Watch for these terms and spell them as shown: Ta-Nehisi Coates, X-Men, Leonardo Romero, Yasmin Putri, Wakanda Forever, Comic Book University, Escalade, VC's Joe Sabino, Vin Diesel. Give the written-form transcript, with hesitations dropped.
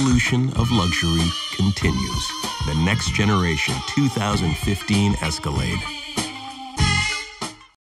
evolution of luxury continues. The next generation 2015 Escalade.